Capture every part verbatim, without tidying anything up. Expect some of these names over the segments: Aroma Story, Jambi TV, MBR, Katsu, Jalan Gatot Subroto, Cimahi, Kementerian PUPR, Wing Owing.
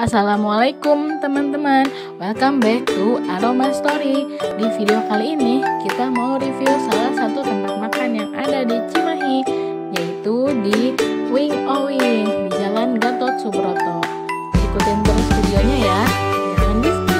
Assalamualaikum teman-teman, welcome back to Aroma Story. Di video kali ini kita mau review salah satu tempat makan yang ada di Cimahi, yaitu di Wing Owing di Jalan Gatot Subroto. Ikutin terus videonya ya, jangan di skip.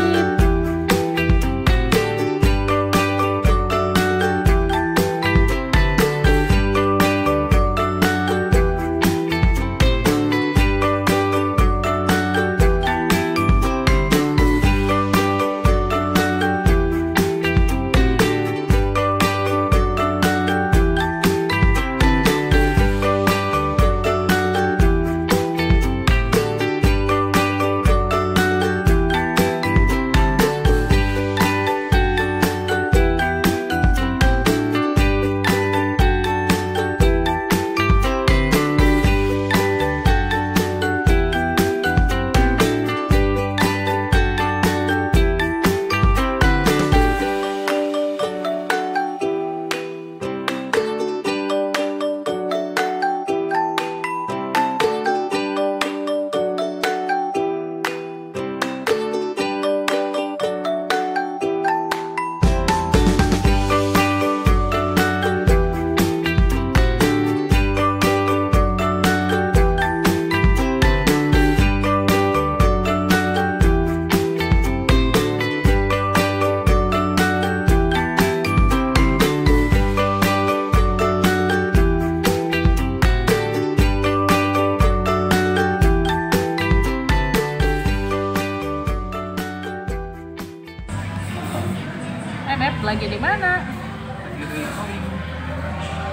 Lagi di mana?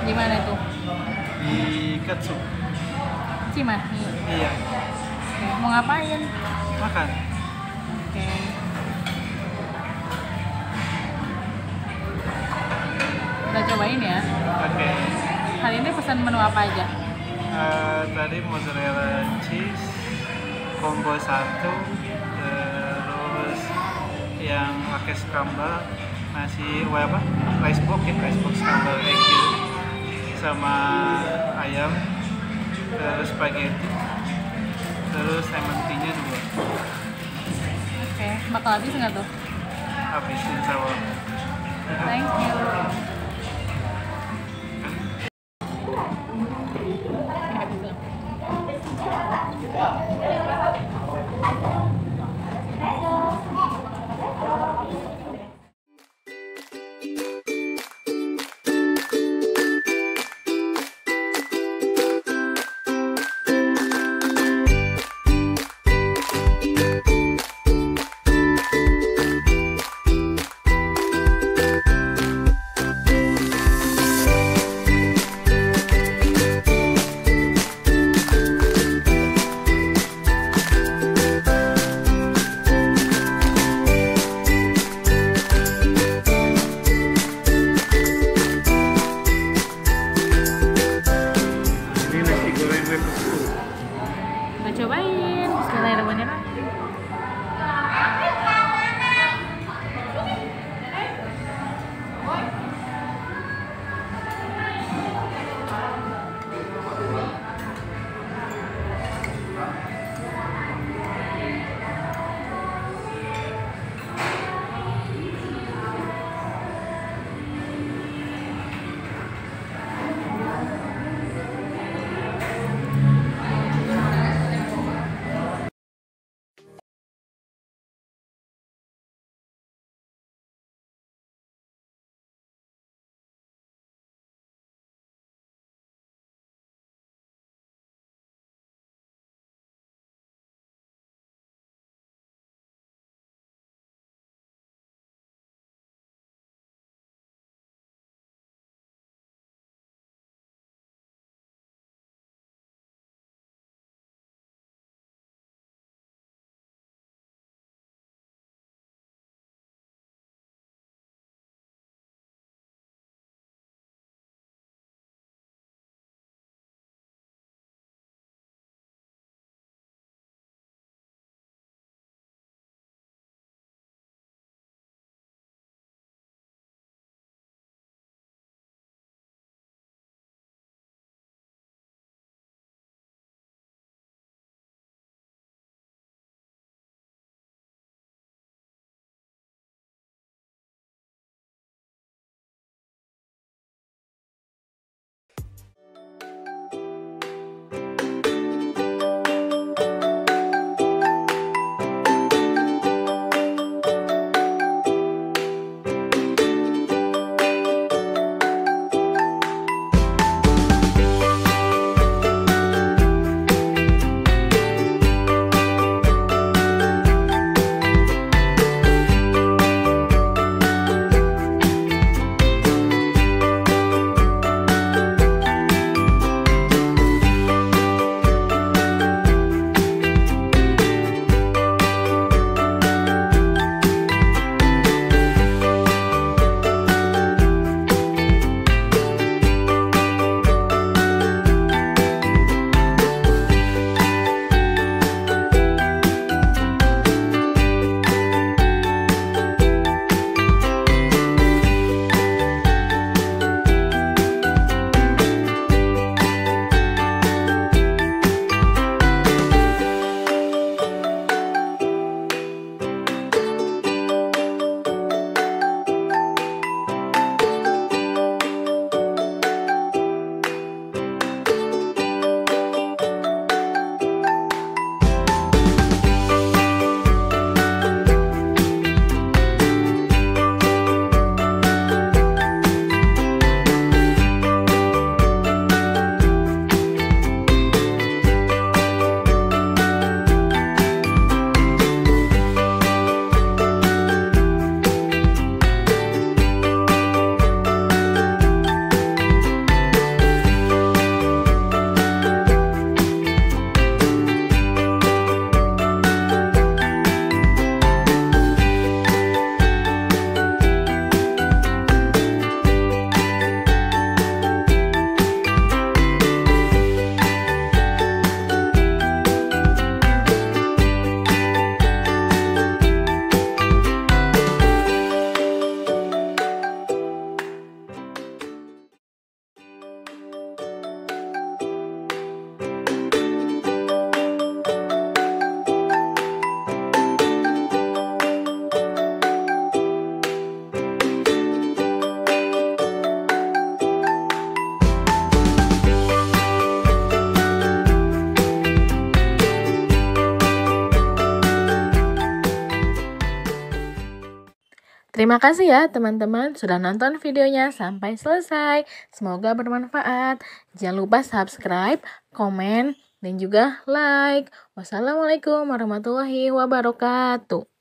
Di mana itu? Di Katsu. Cimahi. Iya. Oke, mau ngapain? Makan. Oke. Kita cobain ya. Oke. Hari ini pesan menu apa aja? Uh, tadi mozzarella cheese combo satu, terus yang pakai scramble. Nasi apa? Rice box, ya, rice box sambal egg sama ayam, terus spaghetti, terus lemon tea-nya juga. Oke, bakal habis nggak tuh? Habis, insya Allah. Thank you. Cobain, bismillahirrahmanirrahim. Terima kasih ya teman-teman sudah nonton videonya sampai selesai. Semoga bermanfaat. Jangan lupa subscribe, komen, dan juga like. Wassalamualaikum warahmatullahi wabarakatuh.